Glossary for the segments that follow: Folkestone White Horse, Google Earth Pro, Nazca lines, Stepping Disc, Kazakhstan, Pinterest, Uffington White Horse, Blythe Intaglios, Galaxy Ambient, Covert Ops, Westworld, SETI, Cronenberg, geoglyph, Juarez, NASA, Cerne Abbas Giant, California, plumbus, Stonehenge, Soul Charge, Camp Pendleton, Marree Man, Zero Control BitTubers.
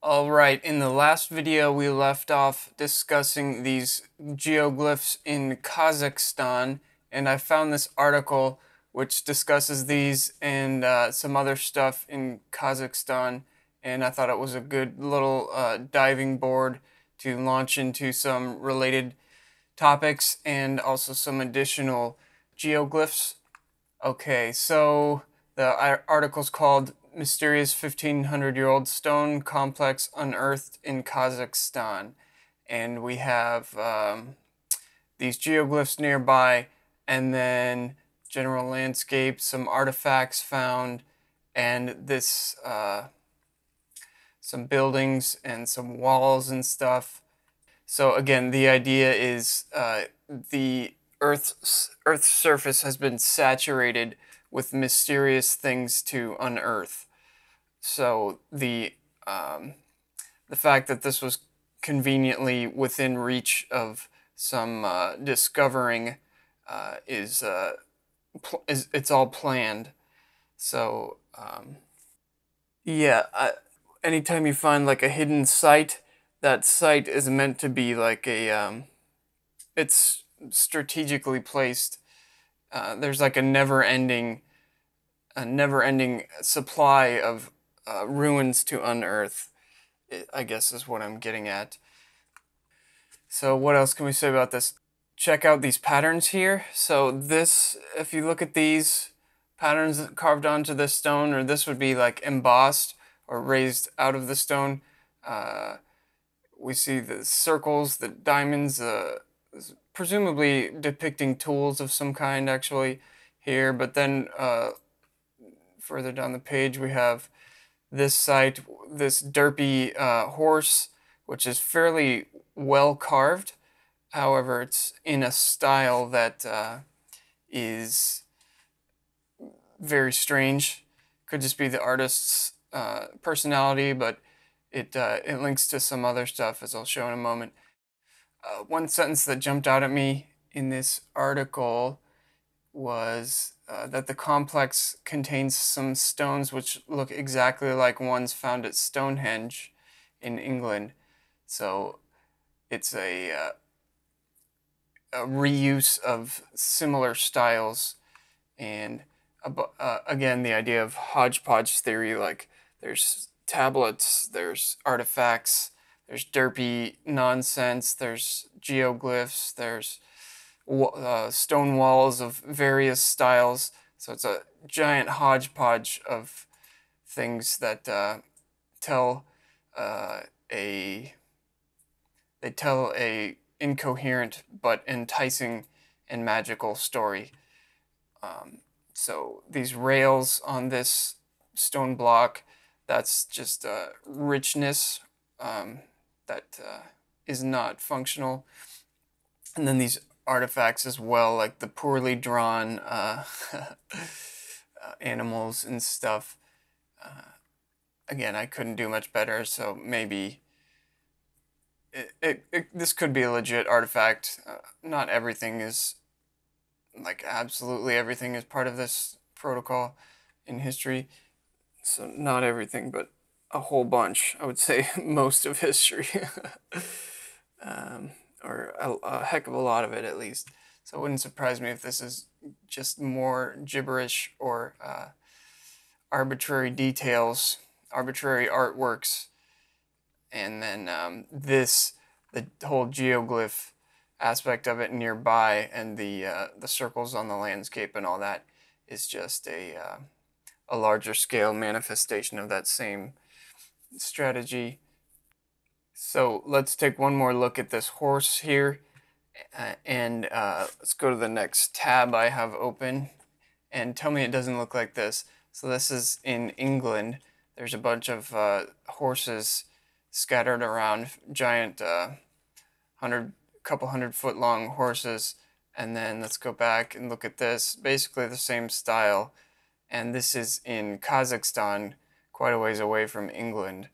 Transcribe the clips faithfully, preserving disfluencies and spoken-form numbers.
Alright, in the last video we left off discussing these geoglyphs in Kazakhstan, and I found this article which discusses these and uh, some other stuff in Kazakhstan, and I thought it was a good little uh, diving board to launch into some related topics and also some additional geoglyphs. Okay, so the article's called Mysterious fifteen hundred year old Stone Complex Unearthed in Kazakhstan. And we have um, these geoglyphs nearby, and then general landscape, some artifacts found, and this, uh, some buildings and some walls and stuff. So again, the idea is uh, the Earth's, Earth's surface has been saturated with mysterious things to unearth. So the um, the fact that this was conveniently within reach of some uh, discovering uh, is, uh, is it's all planned. So um, yeah, I, anytime you find like a hidden site, that site is meant to be like a um, it's strategically placed. Uh, there's like a never-ending, a never-ending supply of uh, ruins to unearth, I guess is what I'm getting at. So what else can we say about this? Check out these patterns here. So this, if you look at these patterns carved onto this stone, or this would be like embossed or raised out of the stone. Uh, we see the circles, the diamonds, uh, presumably depicting tools of some kind actually here, but then uh, further down the page we have this site, this derpy uh, horse, which is fairly well carved. However, it's in a style that uh, is very strange. Could just be the artist's uh, personality, but it, uh, it links to some other stuff, as I'll show in a moment. Uh, one sentence that jumped out at me in this article was uh, that the complex contains some stones which look exactly like ones found at Stonehenge in England. So it's a, uh, a reuse of similar styles, and uh, again the idea of hodgepodge theory, like there's tablets, there's artifacts, there's derpy nonsense, there's geoglyphs, there's uh, stone walls of various styles. So it's a giant hodgepodge of things that uh, tell uh, a they tell a incoherent but enticing and magical story. Um, so these rails on this stone block, that's just uh, richness. Um, That uh, is not functional. And then these artifacts as well, like the poorly drawn uh, uh, animals and stuff. Uh, again, I couldn't do much better, so maybe it, it, it, this could be a legit artifact. Uh, not everything is, like absolutely everything is part of this protocol in history. So not everything, but a whole bunch, I would say most of history, um, or a, a heck of a lot of it at least. So it wouldn't surprise me if this is just more gibberish or uh, arbitrary details, arbitrary artworks. And then um, this, the whole geoglyph aspect of it nearby, and the, uh, the circles on the landscape and all that is just a, uh, a larger scale manifestation of that same strategy. So let's take one more look at this horse here, uh, and uh, let's go to the next tab I have open, and tell me it doesn't look like this. So this is in England. There's a bunch of uh, horses scattered around, giant uh, hundred, couple hundred foot long horses. And then let's go back and look at this, basically the same style, and this is in Kazakhstan, quite a ways away from England,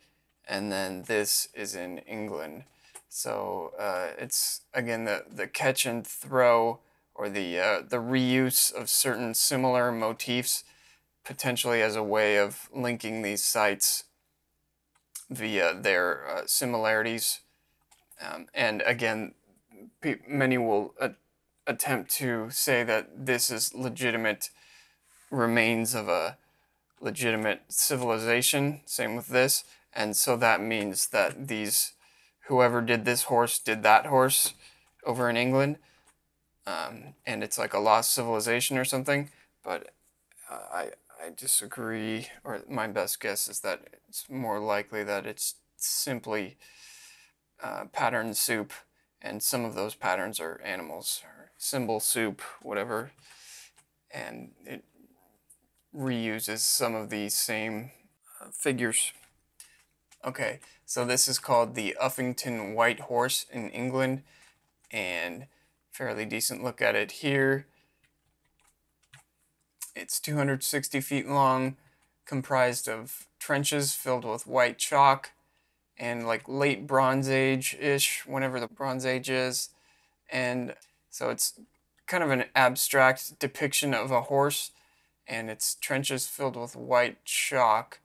and then this is in England. So uh, it's again the the catch and throw, or the uh, the reuse of certain similar motifs, potentially as a way of linking these sites. via their uh, similarities. Um, and again, pe many will uh, attempt to say that this is legitimate remains of a legitimate civilization, same with this, and so that means that these, whoever did this horse did that horse over in England, um, and it's like a lost civilization or something, but uh, I, I disagree, or my best guess is that it's more likely that it's simply uh, pattern soup, and some of those patterns are animals, or symbol soup, whatever, and it reuses some of the same uh, figures. Okay, so this is called the Uffington White Horse in England, and fairly decent look at it here. It's two hundred sixty feet long, comprised of trenches filled with white chalk, and like late Bronze Age-ish, whenever the Bronze Age is. And so it's kind of an abstract depiction of a horse, and it's trenches filled with white chalk.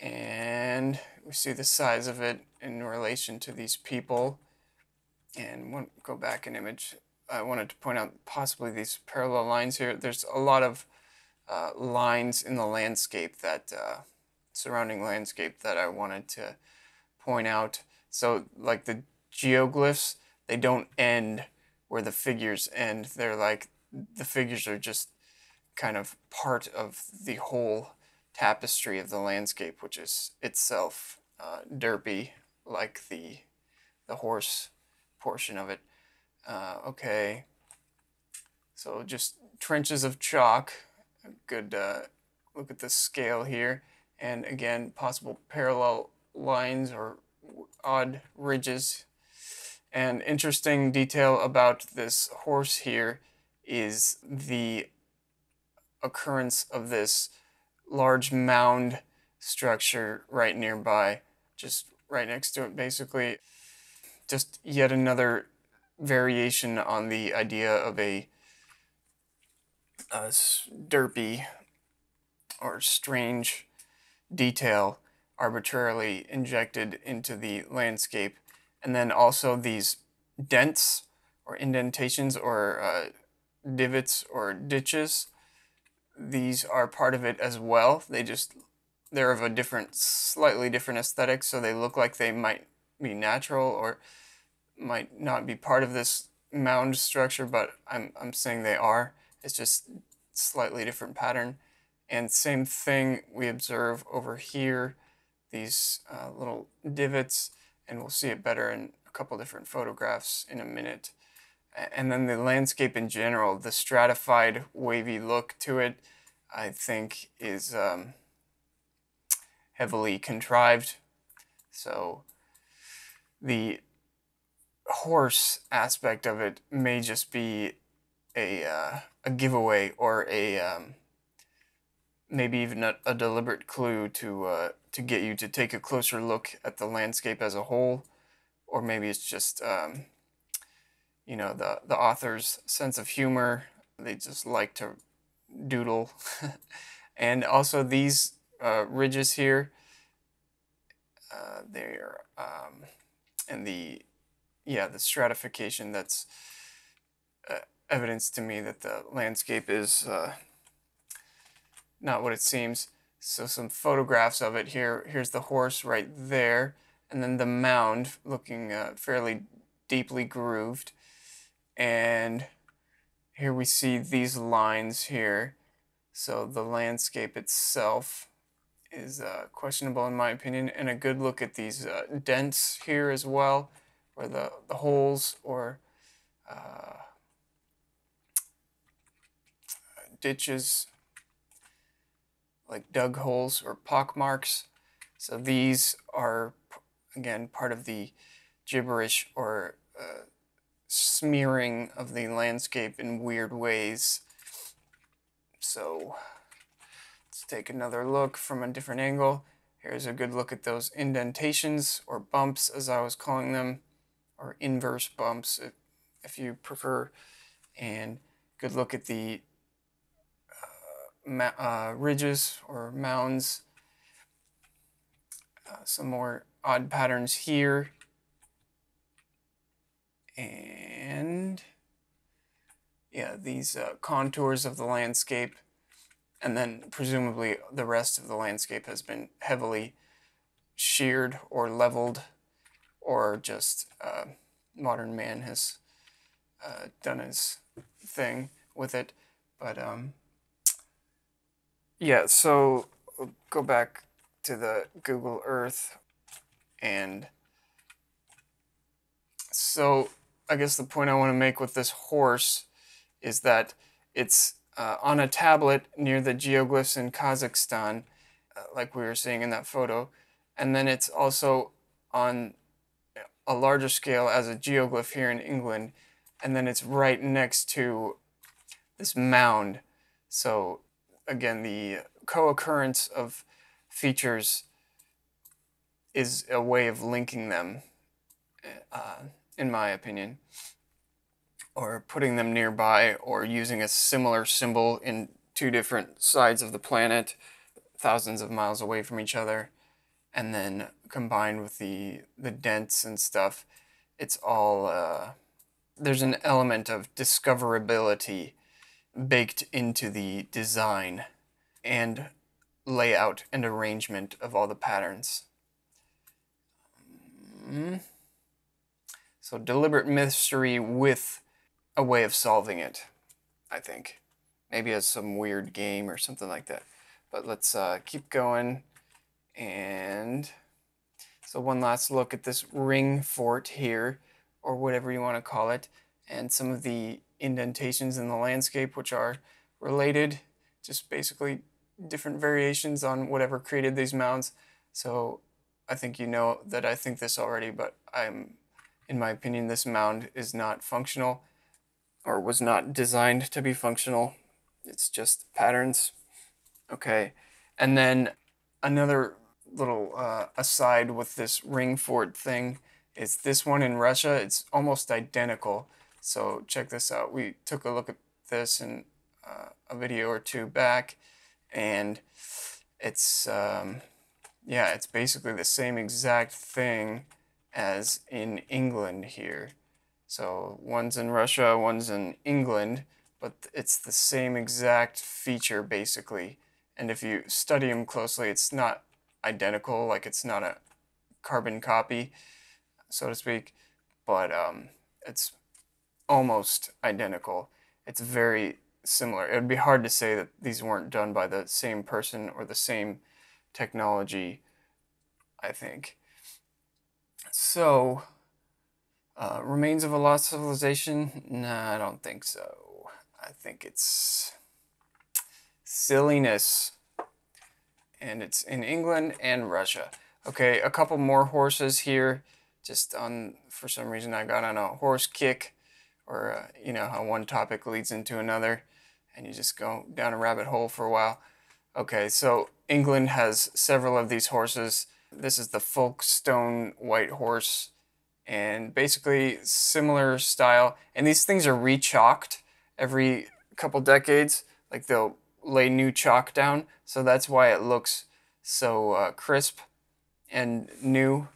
And we see the size of it in relation to these people. And we'll go back an image. I wanted to point out possibly these parallel lines here. There's a lot of uh, lines in the landscape, that uh, surrounding landscape, that I wanted to point out. So like the geoglyphs, they don't end where the figures end. They're like, the figures are just kind of part of the whole tapestry of the landscape, which is itself uh, derpy, like the the horse portion of it. Uh, okay, so just trenches of chalk. A good uh, look at the scale here, and again, possible parallel lines or odd ridges. An interesting detail about this horse here is the occurrence of this large mound structure right nearby, just right next to it basically. Just yet another variation on the idea of a, a derpy or strange detail arbitrarily injected into the landscape. And then also these dents or indentations or uh, divots or ditches, these are part of it as well. They just, they're of a different, slightly different aesthetic, so they look like they might be natural or might not be part of this mound structure, but I'm, I'm saying they are. It's just slightly different pattern. And same thing we observe over here, these uh, little divots, and we'll see it better in a couple different photographs in a minute. And then the landscape in general, the stratified wavy look to it, I think is um, heavily contrived. So the horse aspect of it may just be a, uh, a giveaway, or a um, maybe even a, a deliberate clue to, uh, to get you to take a closer look at the landscape as a whole, or maybe it's just um, you know, the, the author's sense of humor. They just like to doodle. And also these uh, ridges here, uh, they're, um, and the, yeah, the stratification, that's uh, evidence to me that the landscape is uh, not what it seems. So some photographs of it here. Here's the horse right there, and then the mound looking uh, fairly deeply grooved. And here we see these lines here. So the landscape itself is uh, questionable in my opinion, and a good look at these uh, dents here as well, or the, the holes or uh, ditches, like dug holes or pock marks. So these are, again, part of the gibberish or uh, smearing of the landscape in weird ways. So let's take another look from a different angle. Here's a good look at those indentations, or bumps as I was calling them, or inverse bumps if, if you prefer. And good look at the uh, ma uh, ridges or mounds. uh, some more odd patterns here. And yeah, these uh, contours of the landscape, and then presumably the rest of the landscape has been heavily sheared or leveled, or just uh, modern man has uh, done his thing with it. But um, yeah, so we'll go back to the Google Earth, and so I guess the point I want to make with this horse is that it's uh, on a tablet near the geoglyphs in Kazakhstan, uh, like we were seeing in that photo, and then it's also on a larger scale as a geoglyph here in England, and then it's right next to this mound. So again, the co-occurrence of features is a way of linking them, uh, in my opinion, or putting them nearby, or using a similar symbol in two different sides of the planet, thousands of miles away from each other, and then combined with the, the dents and stuff, it's all, uh, there's an element of discoverability baked into the design and layout and arrangement of all the patterns. Mm-hmm. So deliberate mystery with a way of solving it, I think. Maybe as some weird game or something like that. But let's uh, keep going. And so one last look at this ring fort here, or whatever you want to call it, and some of the indentations in the landscape, which are related, just basically different variations on whatever created these mounds. So I think you know that I think this already, but I'm, in my opinion, this mound is not functional, or was not designed to be functional. It's just patterns. Okay, and then another little uh, aside with this ring fort thing is this one in Russia. It's almost identical. So check this out. We took a look at this in uh, a video or two back, and it's, um, yeah, it's basically the same exact thing as in England here. So one's in Russia, one's in England, but it's the same exact feature basically. And if you study them closely, it's not identical, like it's not a carbon copy, so to speak, but um, it's almost identical. It's very similar. It would be hard to say that these weren't done by the same person or the same technology, I think. So, uh, remains of a lost civilization? Nah, I don't think so. I think it's silliness. And it's in England and Russia. Okay, a couple more horses here. Just on, for some reason I got on a horse kick, or uh, you know how one topic leads into another and you just go down a rabbit hole for a while. Okay, so England has several of these horses. This is the Folkestone White Horse, and basically similar style. And these things are re-chalked every couple decades. Like they'll lay new chalk down, so that's why it looks so uh, crisp and new.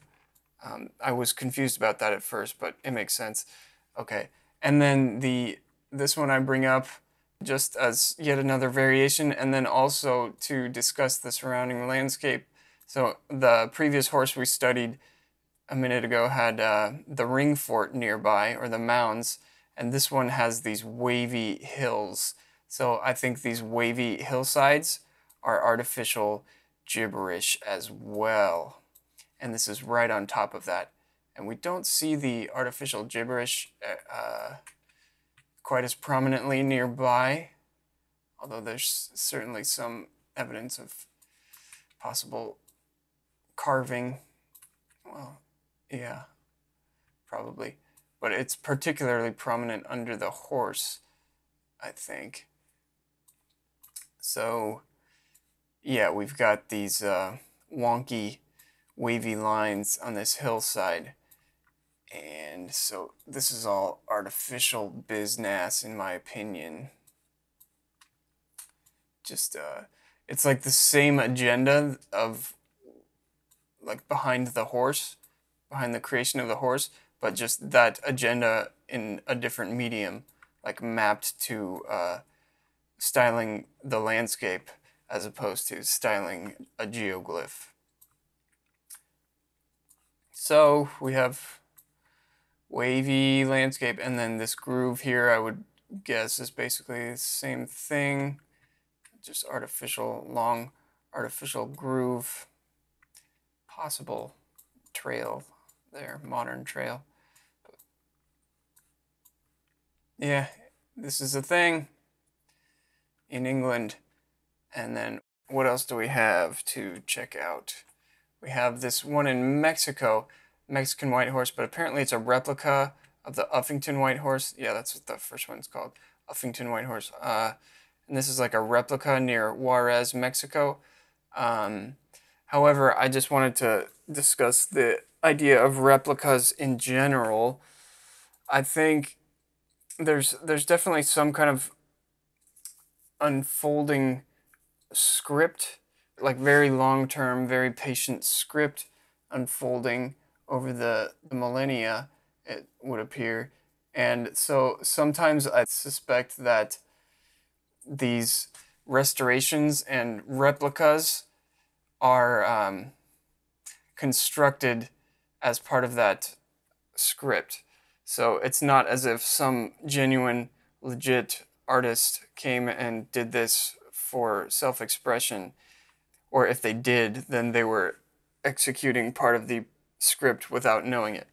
Um, I was confused about that at first, but it makes sense. Okay, and then the this one I bring up just as yet another variation, and then also to discuss the surrounding landscape. So the previous horse we studied a minute ago had uh, the ring fort nearby, or the mounds, and this one has these wavy hills. So I think these wavy hillsides are artificial gibberish as well. And this is right on top of that. And we don't see the artificial gibberish uh, quite as prominently nearby, although there's certainly some evidence of possible carving. Well, yeah, probably. But it's particularly prominent under the horse, I think. So, yeah, we've got these uh, wonky, wavy lines on this hillside. And so this is all artificial business, in my opinion. Just, uh, it's like the same agenda of like behind the horse, behind the creation of the horse, but just that agenda in a different medium, like mapped to uh, styling the landscape as opposed to styling a geoglyph. So we have wavy landscape, and then this groove here, I would guess, is basically the same thing, just artificial, long artificial groove, possible trail there, modern trail. Yeah, this is a thing in England. And then what else do we have to check out? We have this one in Mexico, Mexican White Horse, but apparently it's a replica of the Uffington White Horse. Yeah, that's what the first one's called, Uffington White Horse. Uh, and this is like a replica near Juarez, Mexico. Um, however, I just wanted to discuss the idea of replicas in general. I think there's there's definitely some kind of unfolding script, like very long-term, very patient script unfolding over the, the millennia, it would appear. And so sometimes I suspect that these restorations and replicas are um, constructed as part of that script. So it's not as if some genuine, legit artist came and did this for self-expression, or if they did, then they were executing part of the script without knowing it.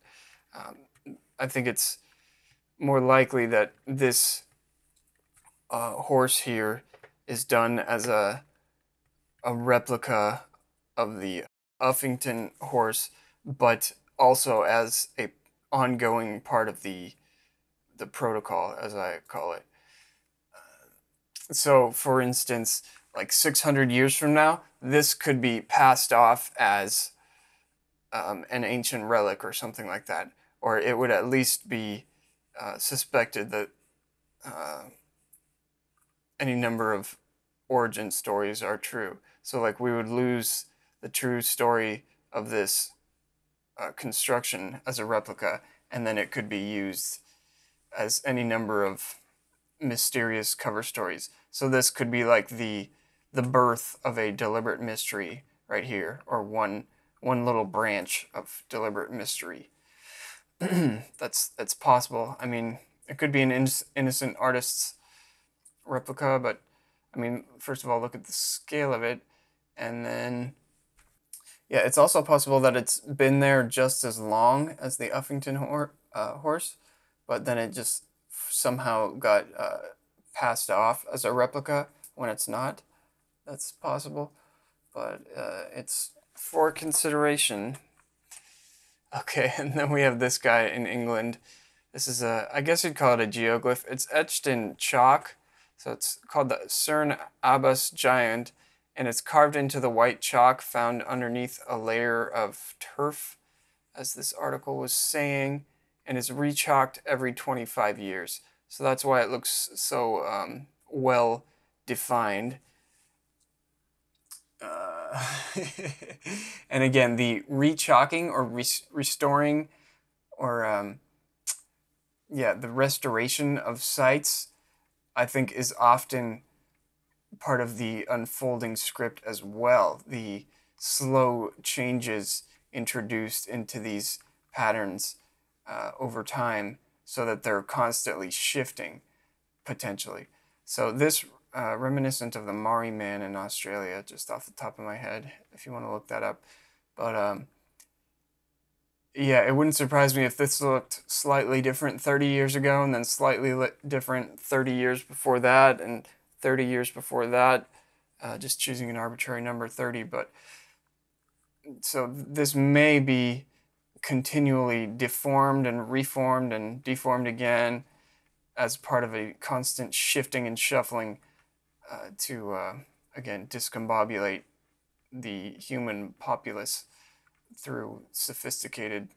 Um, I think it's more likely that this uh, horse here is done as a, a replica of the Uffington horse, but also as a ongoing part of the, the protocol, as I call it. So, for instance, like six hundred years from now, this could be passed off as um, an ancient relic or something like that. Or it would at least be uh, suspected that uh, any number of origin stories are true. So, like, we would lose the true story of this uh, construction as a replica, and then it could be used as any number of mysterious cover stories. So this could be like the the birth of a deliberate mystery right here, or one one little branch of deliberate mystery. that's that's possible. I mean, it could be an in innocent artist's replica, but I mean, first of all, look at the scale of it, and then yeah, it's also possible that it's been there just as long as the Uffington hor uh, horse, but then it just somehow got uh, passed off as a replica when it's not. That's possible, but uh, it's for consideration. Okay, and then we have this guy in England. This is a, I guess you'd call it a geoglyph. It's etched in chalk, so it's called the Cerne Abbas Giant, and it's carved into the white chalk found underneath a layer of turf, as this article was saying, and is re-chalked every twenty-five years. So that's why it looks so um, well defined. Uh, and again, the re-chalking or re restoring or um, yeah, the restoration of sites, I think, is often part of the unfolding script as well. The slow changes introduced into these patterns Uh, over time, so that they're constantly shifting, potentially. So this, uh, reminiscent of the Marree Man in Australia, just off the top of my head, if you want to look that up. But um, yeah, it wouldn't surprise me if this looked slightly different thirty years ago, and then slightly different thirty years before that, and thirty years before that, uh, just choosing an arbitrary number, thirty. But so this may be continually deformed and reformed and deformed again as part of a constant shifting and shuffling uh, to, uh, again, discombobulate the human populace through sophisticated,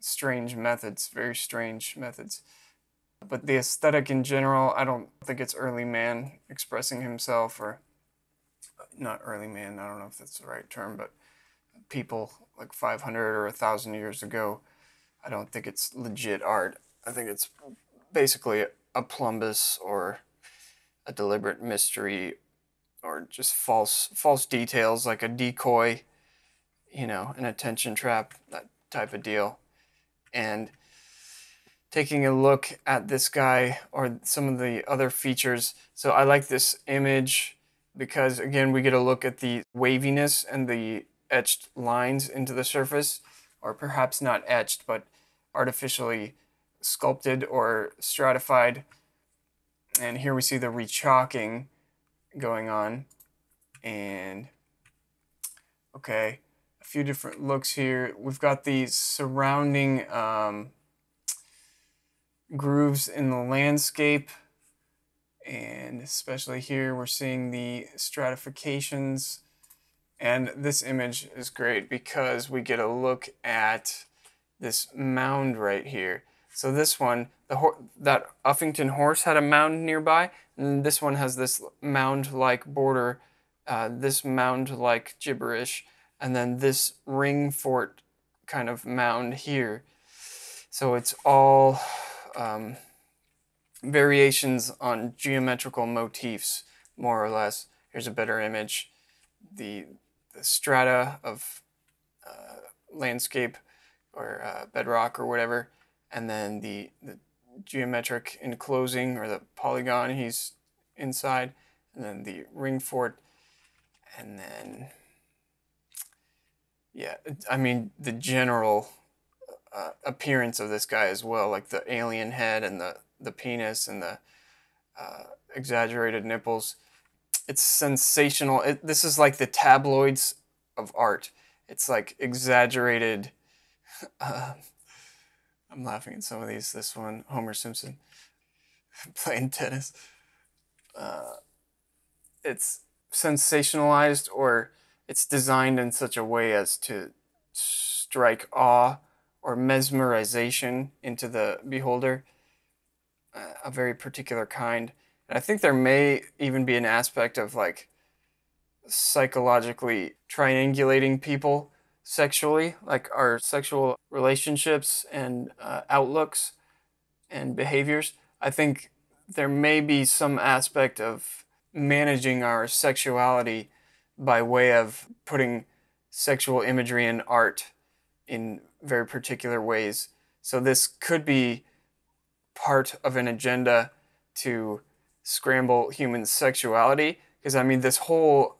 strange methods, very strange methods. But the aesthetic in general, I don't think it's early man expressing himself, or not early man, I don't know if that's the right term, but people like five hundred or one thousand years ago, I don't think it's legit art. I think it's basically a plumbus or a deliberate mystery or just false false details, like a decoy, you know, an attention trap, that type of deal. And taking a look at this guy or some of the other features. So I like this image because, again, we get a look at the waviness and the etched lines into the surface, or perhaps not etched, but artificially sculpted or stratified. And here we see the rechalking going on. And okay, a few different looks here. We've got the surrounding um, grooves in the landscape, and especially here we're seeing the stratifications. And this image is great because we get a look at this mound right here. So this one, the that Uffington horse had a mound nearby, and this one has this mound-like border, uh, this mound-like gibberish, and then this ring fort kind of mound here. So it's all um, variations on geometrical motifs, more or less. Here's a better image. The, the strata of uh, landscape or uh, bedrock or whatever, and then the, the geometric enclosing or the polygon he's inside, and then the ring fort, and then, yeah, I mean, the general uh, appearance of this guy as well, like the alien head and the, the penis and the uh, exaggerated nipples. It's sensational. It, this is like the tabloids of art. It's like exaggerated. Uh, I'm laughing at some of these. This one, Homer Simpson playing tennis. Uh, it's sensationalized, or it's designed in such a way as to strike awe or mesmerization into the beholder, uh, a very particular kind. And I think there may even be an aspect of like psychologically triangulating people sexually, like our sexual relationships and uh, outlooks and behaviors. I think there may be some aspect of managing our sexuality by way of putting sexual imagery in art in very particular ways. So this could be part of an agenda to scramble human sexuality, because I mean this whole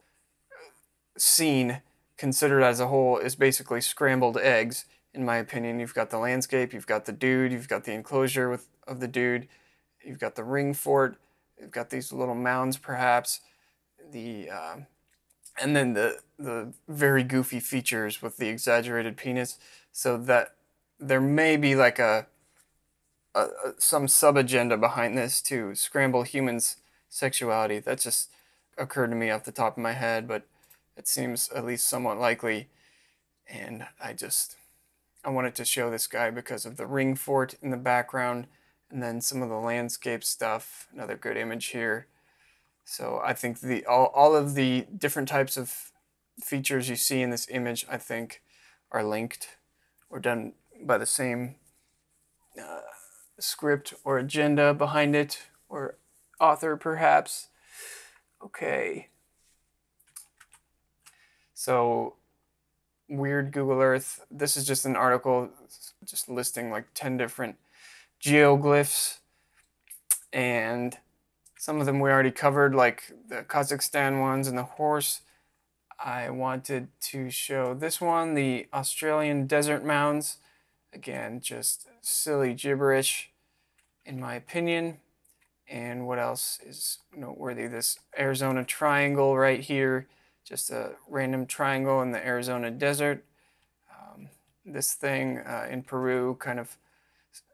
scene considered as a whole is basically scrambled eggs, in my opinion. You've got the landscape, you've got the dude, you've got the enclosure with of the dude, you've got the ring fort, you've got these little mounds perhaps, the uh, and then the the very goofy features with the exaggerated penis, so that there may be like a Uh, some sub-agenda behind this to scramble humans' sexuality. That just occurred to me off the top of my head, but it seems at least somewhat likely. And I just, I wanted to show this guy because of the ring fort in the background, and then some of the landscape stuff, another good image here. So I think the all, all of the different types of features you see in this image, I think, are linked or done by the same uh, script or agenda behind it, or author perhaps. Okay, so weird Google Earth. This is just an article just listing like ten different geoglyphs, and some of them we already covered, like the Kazakhstan ones and the horse. I wanted to show this one, the Australian desert mounds. Again, just silly gibberish, in my opinion. And what else is noteworthy? This Arizona triangle right here, just a random triangle in the Arizona desert. Um, this thing uh, in Peru, kind of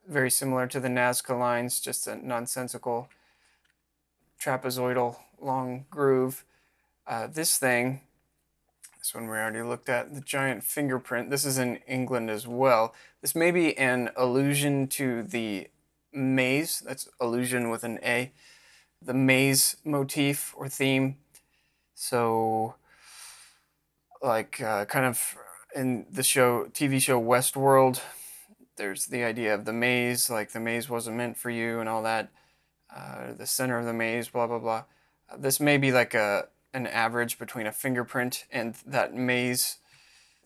very similar to the Nazca lines, just a nonsensical trapezoidal long groove. Uh, this thing, this one we already looked at, the giant fingerprint. This is in England as well. This may be an allusion to the maze. That's allusion with an A. The maze motif or theme. So, like, uh, kind of in the show, T V show Westworld, there's the idea of the maze, like the maze wasn't meant for you and all that, uh, the center of the maze, blah, blah, blah. Uh, this may be like a an average between a fingerprint and that maze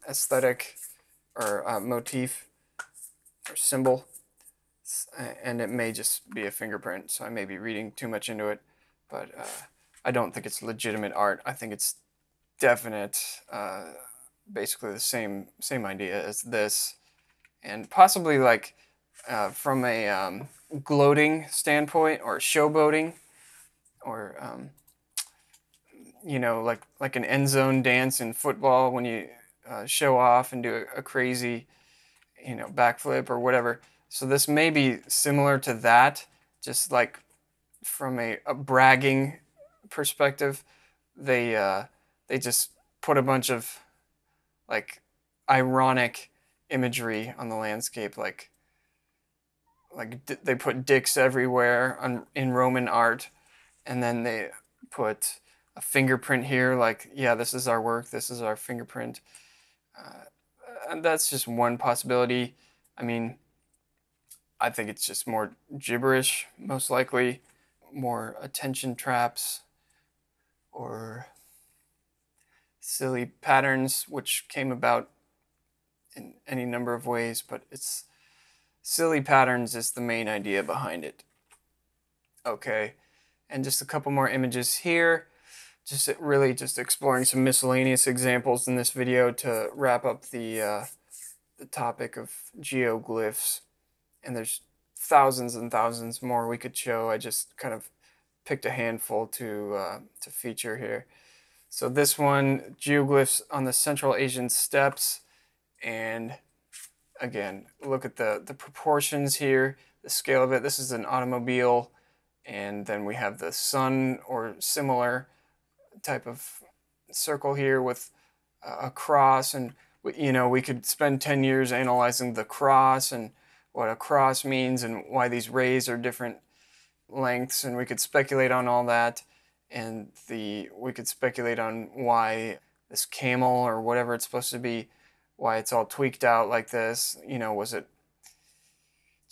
aesthetic or uh, motif or symbol, and it may just be a fingerprint, so I may be reading too much into it, but uh, I don't think it's legitimate art. I think it's definite, uh, basically the same same idea as this, and possibly like uh, from a um, gloating standpoint or showboating, or um, you know, like like an end zone dance in football when you uh, show off and do a, a crazy, you know, backflip or whatever. So this may be similar to that, just like from a, a bragging perspective. They uh, they just put a bunch of like ironic imagery on the landscape, like like d they put dicks everywhere on, in Roman art, and then they put a fingerprint here, like, yeah, this is our work, this is our fingerprint. Uh, and that's just one possibility. I mean, I think it's just more gibberish, most likely, more attention traps or silly patterns, which came about in any number of ways, but it's silly patterns is the main idea behind it. Okay, and just a couple more images here, just really just exploring some miscellaneous examples in this video to wrap up the, uh, the topic of geoglyphs. And there's thousands and thousands more we could show. I just kind of picked a handful to, uh, to feature here. So this one, geoglyphs on the Central Asian steppes. And again, look at the, the proportions here, the scale of it. This is an automobile. And then we have the sun or similar type of circle here with a cross. And, you know, we could spend ten years analyzing the cross and what a cross means and why these rays are different lengths, and we could speculate on all that, and the we could speculate on why this camel or whatever it's supposed to be, why it's all tweaked out like this. You know, was it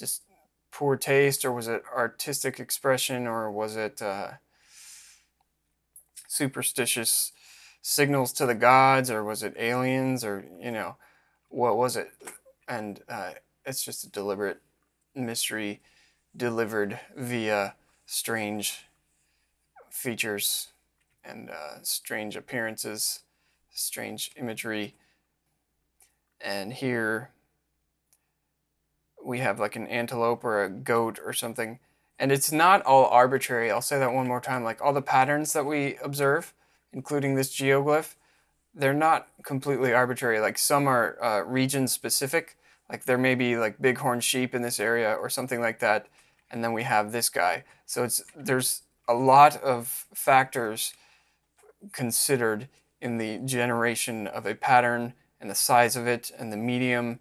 just poor taste, or was it artistic expression, or was it uh, superstitious signals to the gods, or was it aliens, or, you know, what was it? And uh, it's just a deliberate mystery delivered via strange features and uh, strange appearances, strange imagery. And here we have like an antelope or a goat or something. And it's not all arbitrary. I'll say that one more time. Like all the patterns that we observe, including this geoglyph, they're not completely arbitrary. Like some are uh, region specific. Like there may be like bighorn sheep in this area or something like that, and then we have this guy. So it's there's a lot of factors considered in the generation of a pattern and the size of it and the medium.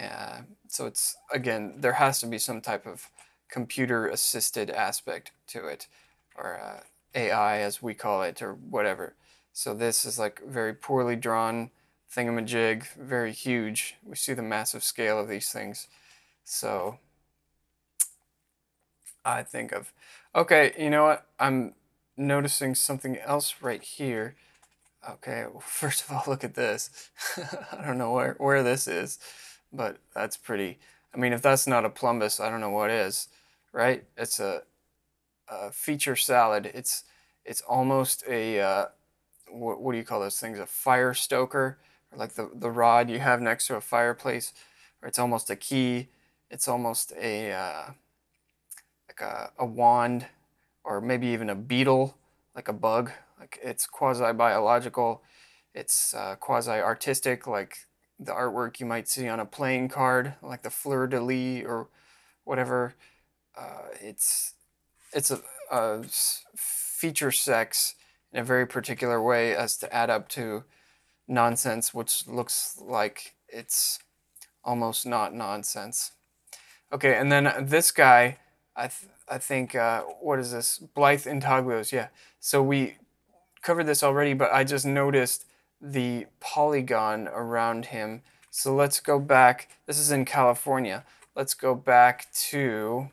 Uh, so it's, again, there has to be some type of computer-assisted aspect to it, or uh, A I as we call it, or whatever. So this is like very poorly drawn thingamajig, very huge. We see the massive scale of these things. So I think of, okay, you know what? I'm noticing something else right here. Okay, well, first of all, look at this. I don't know where, where this is, but that's pretty. I mean, if that's not a plumbus, I don't know what is, right? It's a, a feature salad. It's, it's almost a, uh, what, what do you call those things? A fire stoker. Like the, the rod you have next to a fireplace, or it's almost a key, it's almost a uh, like a, a wand, or maybe even a beetle, like a bug. Like it's quasi-biological, it's uh, quasi-artistic, like the artwork you might see on a playing card, like the fleur-de-lis or whatever. Uh, it's it's a, a feature sex in a very particular way as to add up to nonsense, which looks like it's almost not nonsense. Okay, and then this guy, I th I think, uh, what is this? Blythe Intaglios, yeah. So we covered this already, but I just noticed the polygon around him. So let's go back. This is in California. Let's go back to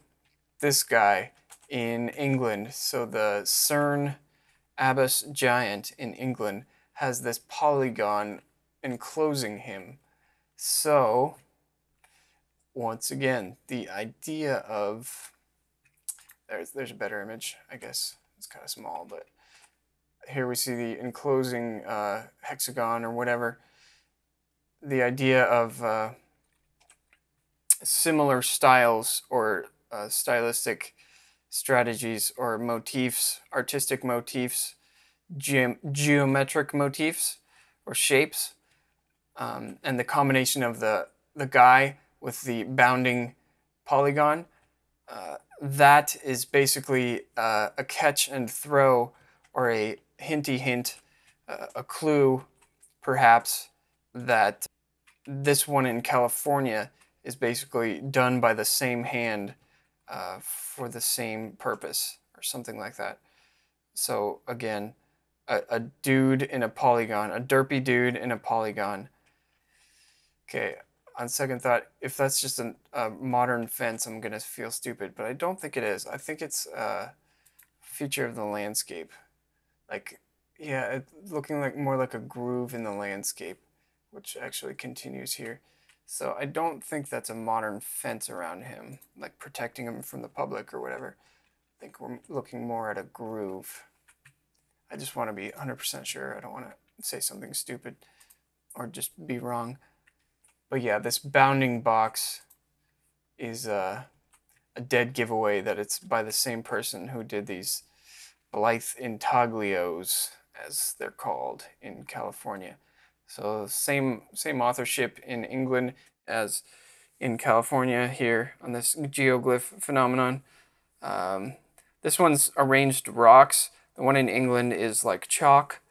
this guy in England. So the Cerne Abbas Giant in England has this polygon enclosing him. So once again, the idea of, there's, there's a better image, I guess. It's kind of small, but here we see the enclosing uh, hexagon or whatever. The idea of uh, similar styles or uh, stylistic strategies or motifs, artistic motifs, ge geometric motifs or shapes, um, and the combination of the, the guy with the bounding polygon. Uh, that is basically uh, a catch and throw or a hinty hint, uh, a clue perhaps, that this one in California is basically done by the same hand uh, for the same purpose or something like that. So again, a, a dude in a polygon, a derpy dude in a polygon. Okay, on second thought, if that's just a, a modern fence, I'm gonna feel stupid, but I don't think it is. I think it's a feature of the landscape. Like, yeah, it, looking like more like a groove in the landscape, which actually continues here. So I don't think that's a modern fence around him, like protecting him from the public or whatever. I think we're looking more at a groove. I just want to be one hundred percent sure. I don't want to say something stupid or just be wrong. But yeah, this bounding box is uh, a dead giveaway that it's by the same person who did these Blythe Intaglios, as they're called in California. So same same authorship in England as in California here on this geoglyph phenomenon. Um, this one's arranged rocks. The one in England is like chalk,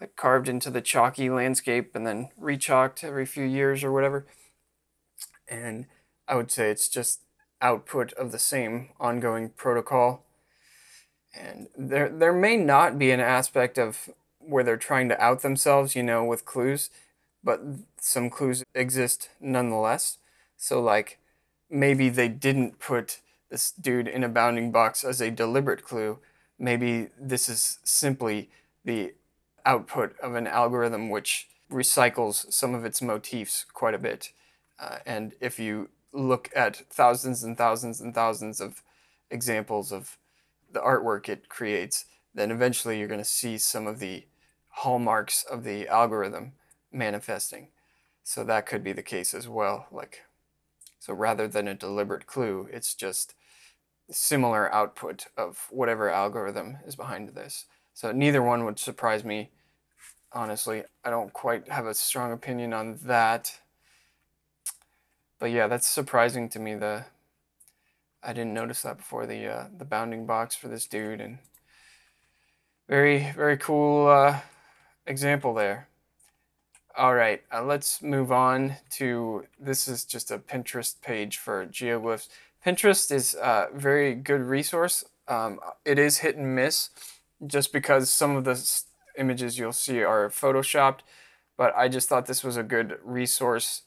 like carved into the chalky landscape and then re-chalked every few years or whatever. And I would say it's just output of the same ongoing protocol. And there, there may not be an aspect of where they're trying to out themselves, you know, with clues, but some clues exist nonetheless. So like, maybe they didn't put this dude in a bounding box as a deliberate clue. Maybe this is simply the output of an algorithm which recycles some of its motifs quite a bit. Uh, and if you look at thousands and thousands and thousands of examples of the artwork it creates, then eventually you're going to see some of the hallmarks of the algorithm manifesting. So that could be the case as well. Like, so rather than a deliberate clue, it's just similar output of whatever algorithm is behind this. So neither one would surprise me, honestly. I don't quite have a strong opinion on that. But yeah, that's surprising to me. The I didn't notice that before, the uh, the bounding box for this dude, and very, very cool uh, example there. All right, uh, let's move on to, this is just a Pinterest page for geoglyphs. Pinterest is a very good resource. Um, it is hit and miss just because some of the images you'll see are photoshopped, but I just thought this was a good resource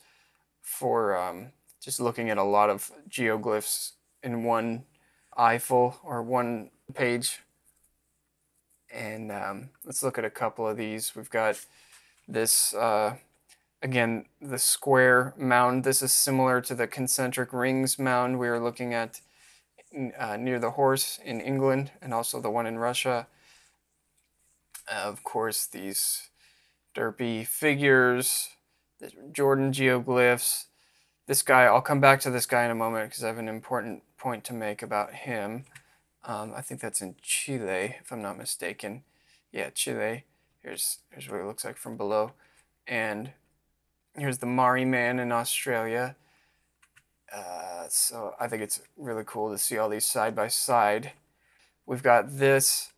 for um, just looking at a lot of geoglyphs in one eyeful or one page. And um, let's look at a couple of these. We've got this, uh, again, the square mound. This is similar to the concentric rings mound we were looking at uh, near the horse in England, and also the one in Russia. Uh, of course, these derpy figures, the Jordan geoglyphs. This guy, I'll come back to this guy in a moment because I have an important point to make about him. Um, I think that's in Chile, if I'm not mistaken. Yeah, Chile. Here's, here's what it looks like from below. And here's the Marree Man in Australia. Uh, so I think it's really cool to see all these side by side. We've got this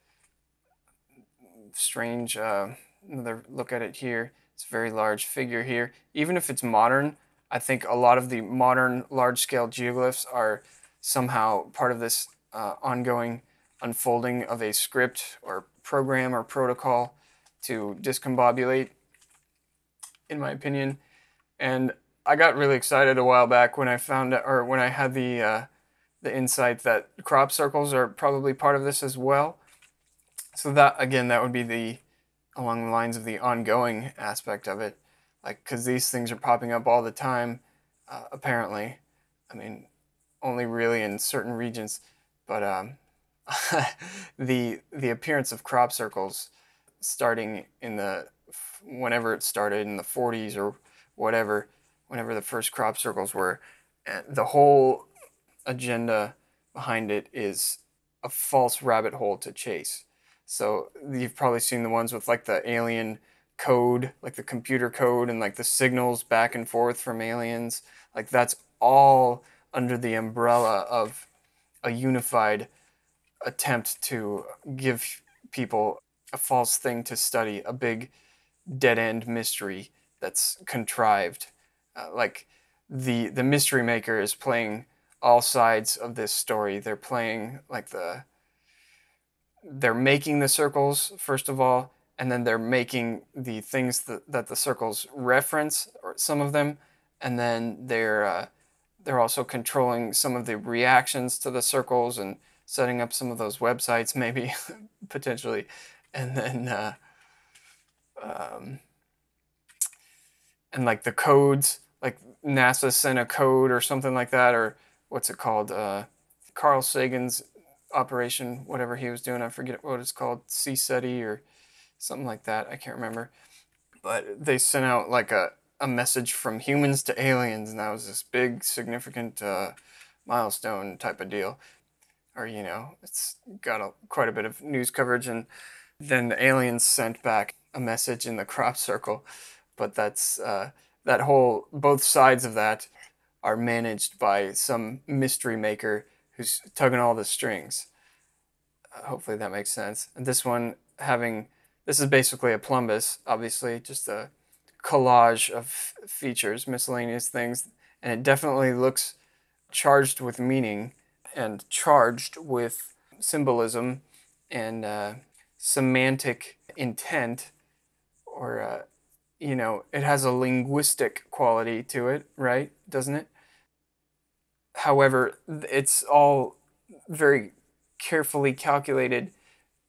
strange, uh, another look at it here. It's a very large figure here. Even if it's modern, I think a lot of the modern large-scale geoglyphs are somehow part of this Uh, ongoing unfolding of a script or program or protocol to discombobulate in my opinion. And I got really excited a while back when I found, or when I had the uh, the insight that crop circles are probably part of this as well. So that, again, that would be the, along the lines of the ongoing aspect of it, like, because these things are popping up all the time, uh, apparently. I mean, only really in certain regions, but um, the the appearance of crop circles starting in the, whenever it started in the forties or whatever, whenever the first crop circles were, the whole agenda behind it is a false rabbit hole to chase. So you've probably seen the ones with like the alien code, like the computer code, and like the signals back and forth from aliens. Like that's all under the umbrella of a unified attempt to give people a false thing to study, a big dead-end mystery that's contrived. Uh, like the the mystery maker is playing all sides of this story. They're playing like the they're making the circles, first of all, and then they're making the things that, that the circles reference, or some of them, and then they're uh, they're also controlling some of the reactions to the circles and setting up some of those websites, maybe, potentially, and then uh, um, and like the codes, like NASA sent a code or something like that, or what's it called? Uh, Carl Sagan's operation, whatever he was doing, I forget what it's called, C SETI or something like that, I can't remember. But they sent out like a, a message from humans to aliens, and that was this big, significant uh, milestone type of deal. Or, you know, it's got a, quite a bit of news coverage, and then the aliens sent back a message in the crop circle. But that's, uh, that whole, both sides of that are managed by some mystery maker who's tugging all the strings. Uh, hopefully that makes sense. And this one having, this is basically a plumbus, obviously, just a collage of features, miscellaneous things, and it definitely looks charged with meaning and charged with symbolism and uh, semantic intent, or uh, you know, it has a linguistic quality to it, right? Doesn't it? However, it's all very carefully calculated.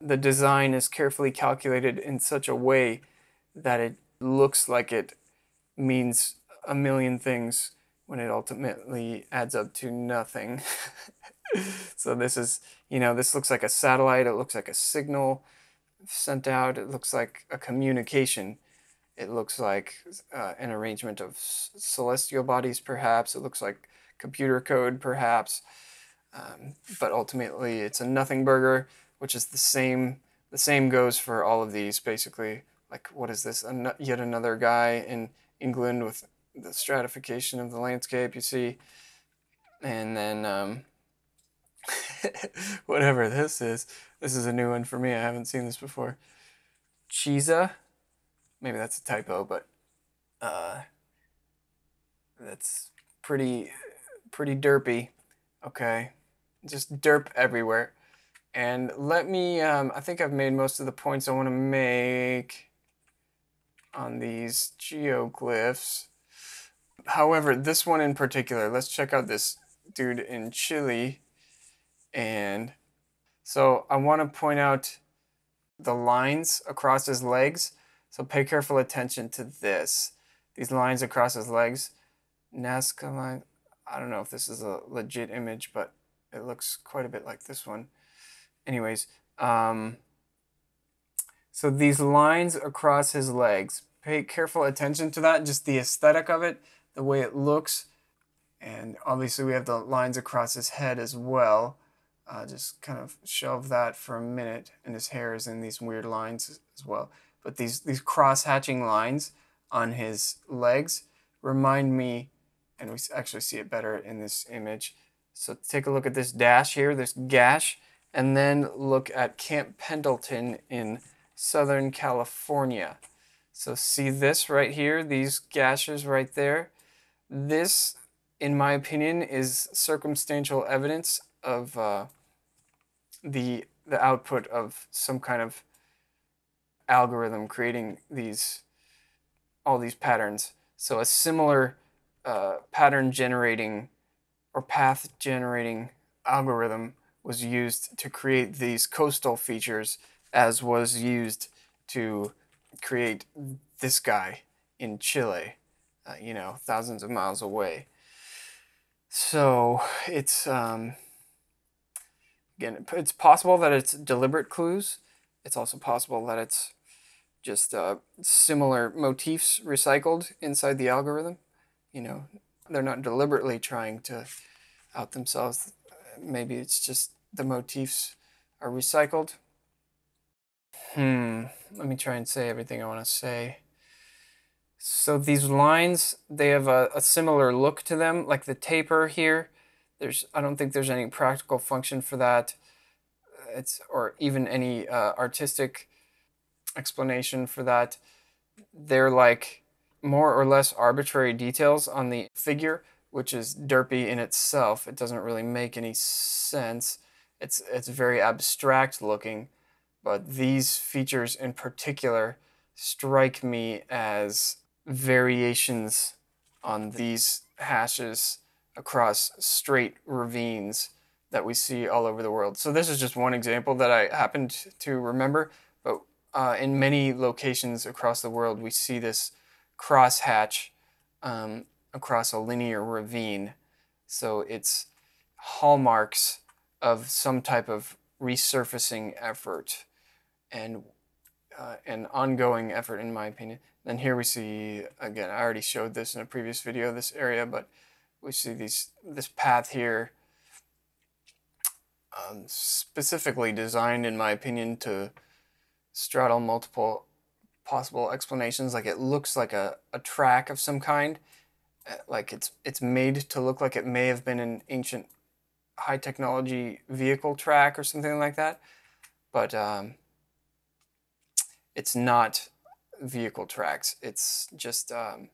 The design is carefully calculated in such a way that it looks like it means a million things when it ultimately adds up to nothing. So this is, you know, this looks like a satellite. It looks like a signal sent out. It looks like a communication. It looks like uh, an arrangement of celestial bodies, perhaps. It looks like computer code, perhaps. Um, but ultimately, it's a nothing burger, which is the same. The same goes for all of these, basically. Like, what is this? An- yet another guy in England with the stratification of the landscape, you see. And then, um, whatever this is. This is a new one for me. I haven't seen this before. Chiza? Maybe that's a typo, but uh, that's pretty, pretty derpy. Okay, just derp everywhere. And let me, um, I think I've made most of the points I want to make on these geoglyphs. However, this one in particular, let's check out this dude in Chile. And so I want to point out the lines across his legs. So pay careful attention to this. These lines across his legs, Nazca line. I don't know if this is a legit image, but it looks quite a bit like this one. Anyways, um, so these lines across his legs, pay careful attention to that, just the aesthetic of it, the way it looks. And obviously we have the lines across his head as well. Uh, just kind of shelve that for a minute, and his hair is in these weird lines as well. But these, these cross-hatching lines on his legs remind me, and we actually see it better in this image. So take a look at this dash here, this gash, and then look at Camp Pendleton in Southern California. So see this right here, these gashes right there. This, in my opinion, is circumstantial evidence of uh, the, the output of some kind of algorithm creating these all these patterns. So a similar uh, pattern generating or path generating algorithm was used to create these coastal features as was used to create this guy in Chile, uh, you know, thousands of miles away. So it's, um, again, it's possible that it's deliberate clues. It's also possible that it's just uh, similar motifs recycled inside the algorithm. You know, they're not deliberately trying to out themselves. Maybe it's just the motifs are recycled. Hmm, let me try and say everything I want to say. So these lines, they have a, a similar look to them, like the taper here. There's, I don't think there's any practical function for that. It's, or even any uh, artistic explanation for that. They're like more or less arbitrary details on the figure, which is derpy in itself. It doesn't really make any sense. It's, it's very abstract looking, but these features in particular strike me as variations on these hashes across straight ravines that we see all over the world. So this is just one example that I happened to remember, but uh, in many locations across the world, we see this crosshatch um, across a linear ravine. So it's hallmarks of some type of resurfacing effort and Uh, an ongoing effort, in my opinion. Then here we see, again, I already showed this in a previous video, this area, but we see these this path here, um, specifically designed, in my opinion, to straddle multiple possible explanations. Like it looks like a, a track of some kind, like it's, it's made to look like it may have been an ancient high technology vehicle track or something like that, but um, it's not vehicle tracks, it's just um,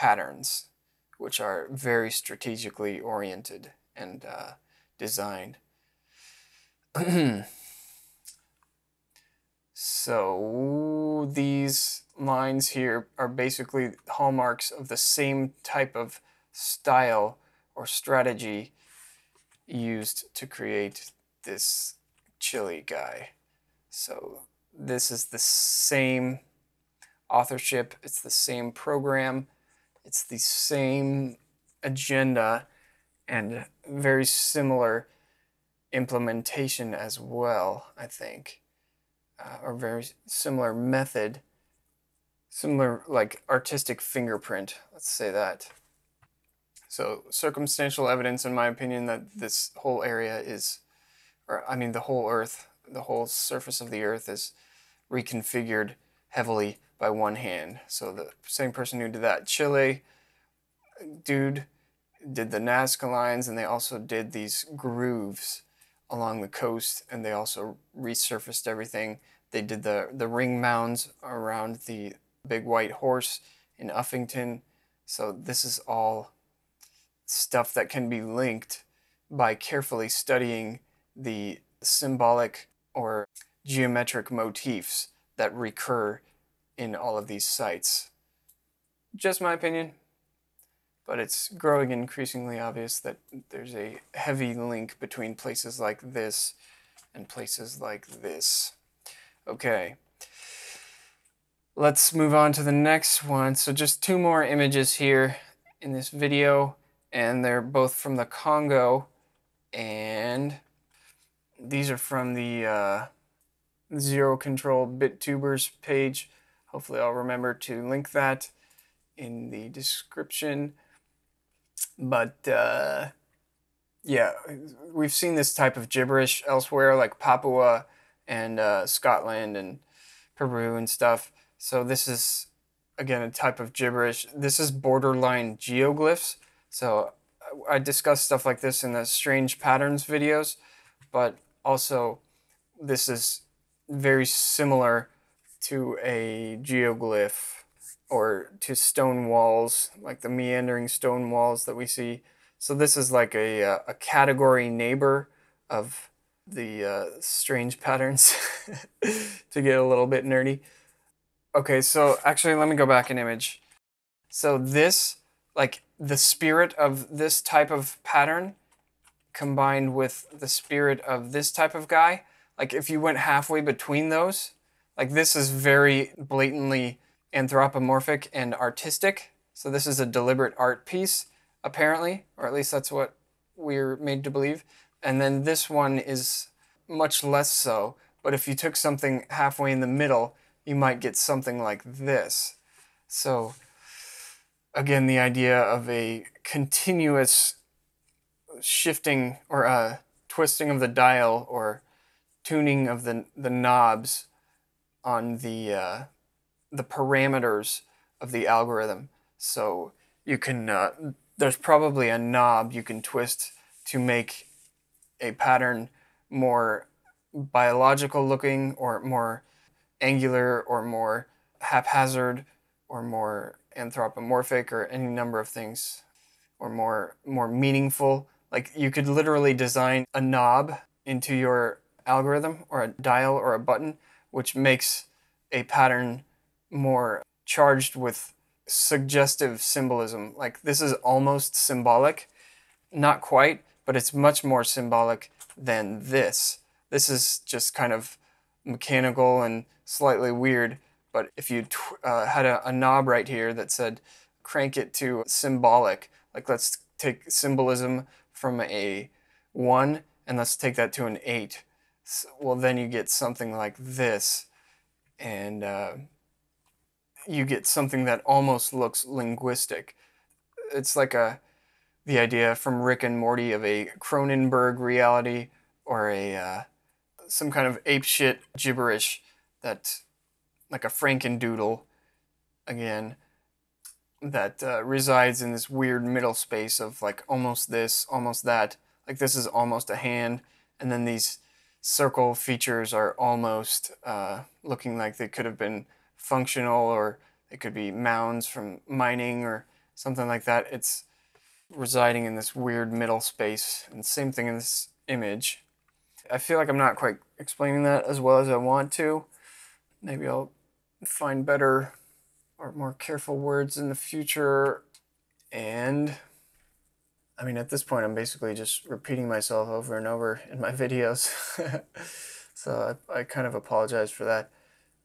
patterns, which are very strategically oriented and uh, designed. So these lines here are basically hallmarks of the same type of style or strategy used to create this Chile guy. So this is the same authorship, it's the same program, it's the same agenda, and very similar implementation as well, I think, uh, or very similar method, similar like artistic fingerprint, let's say that. So circumstantial evidence, in my opinion, that this whole area is, or I mean the whole earth, the whole surface of the earth is reconfigured heavily by one hand. So the same person who did that Chile dude did the Nazca lines, and they also did these grooves along the coast, and they also resurfaced everything. They did the, the ring mounds around the Big White Horse in Uffington. So this is all stuff that can be linked by carefully studying the symbolic or geometric motifs that recur in all of these sites. Just my opinion, but it's growing increasingly obvious that there's a heavy link between places like this and places like this. Okay, let's move on to the next one. So just two more images here in this video, and they're both from the Congo, and these are from the uh, Zero Control BitTubers page. Hopefully I'll remember to link that in the description. But uh, yeah, we've seen this type of gibberish elsewhere, like Papua and uh, Scotland and Peru and stuff. So this is, again, a type of gibberish. This is borderline geoglyphs. So I discussed stuff like this in the strange patterns videos, but also, this is very similar to a geoglyph or to stone walls, like the meandering stone walls that we see. So this is like a, a category neighbor of the uh, strange patterns, to get a little bit nerdy. Okay, so actually let me go back an image. So this, like the spirit of this type of pattern combined with the spirit of this type of guy, like if you went halfway between those, like this is very blatantly anthropomorphic and artistic. So this is a deliberate art piece, apparently, or at least that's what we're made to believe. And then this one is much less so, but if you took something halfway in the middle, you might get something like this. So again, the idea of a continuous shifting or a twisting of the dial or tuning of the, the knobs on the, uh, the parameters of the algorithm. So you can, uh, there's probably a knob you can twist to make a pattern more biological looking or more angular or more haphazard or more anthropomorphic or any number of things, or more more meaningful. Like you could literally design a knob into your algorithm or a dial or a button, which makes a pattern more charged with suggestive symbolism. Like this is almost symbolic, not quite, but it's much more symbolic than this. This is just kind of mechanical and slightly weird, but if you tw uh, had a, a knob right here that said, crank it to symbolic, like let's take symbolism from a one and let's take that to an eight. So, well, then you get something like this, and uh, you get something that almost looks linguistic. It's like a, the idea from Rick and Morty of a Cronenberg reality or a uh, some kind of apeshit gibberish that, like a Frankendoodle, again, that uh, resides in this weird middle space of like almost this, almost that. Like this is almost a hand, and then these circle features are almost uh, looking like they could have been functional, or they could be mounds from mining or something like that. It's residing in this weird middle space, and same thing in this image. I feel like I'm not quite explaining that as well as I want to. Maybe I'll find better or more careful words in the future. And I mean, at this point, I'm basically just repeating myself over and over in my videos. So I, I kind of apologize for that.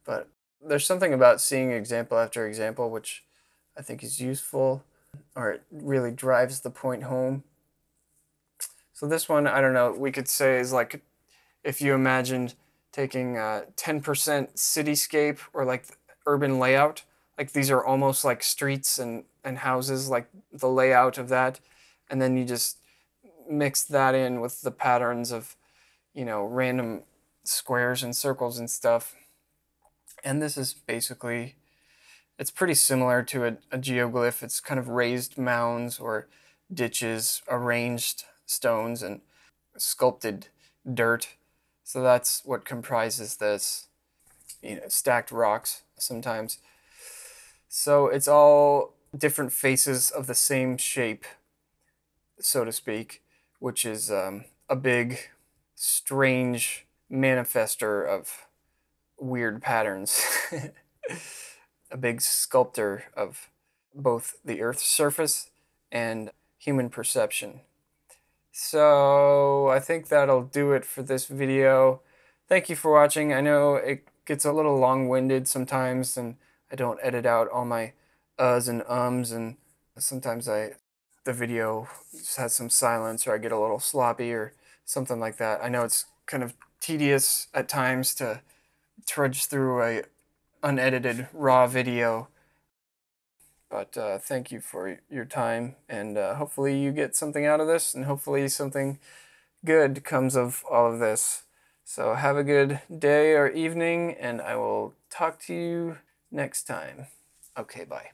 But there's something about seeing example after example, which I think is useful, or it really drives the point home. So this one, I don't know, we could say is like, if you imagined taking a ten percent cityscape or like urban layout, like these are almost like streets and, and houses, like the layout of that. And then you just mix that in with the patterns of, you know, random squares and circles and stuff. And this is basically, it's pretty similar to a, a geoglyph. It's kind of raised mounds or ditches, arranged stones and sculpted dirt. So that's what comprises this, you know, stacked rocks sometimes. So it's all different faces of the same shape, so to speak, which is um, a big, strange manifester of weird patterns. A big sculptor of both the Earth's surface and human perception. So I think that'll do it for this video. Thank you for watching. I know it gets a little long-winded sometimes, and I don't edit out all my uhs and ums, and sometimes I the video just has some silence, or I get a little sloppy or something like that. I know it's kind of tedious at times to trudge through a unedited raw video, but uh, thank you for your time, and uh, hopefully you get something out of this, and hopefully something good comes of all of this. So have a good day or evening, and I will talk to you next time. Okay, bye.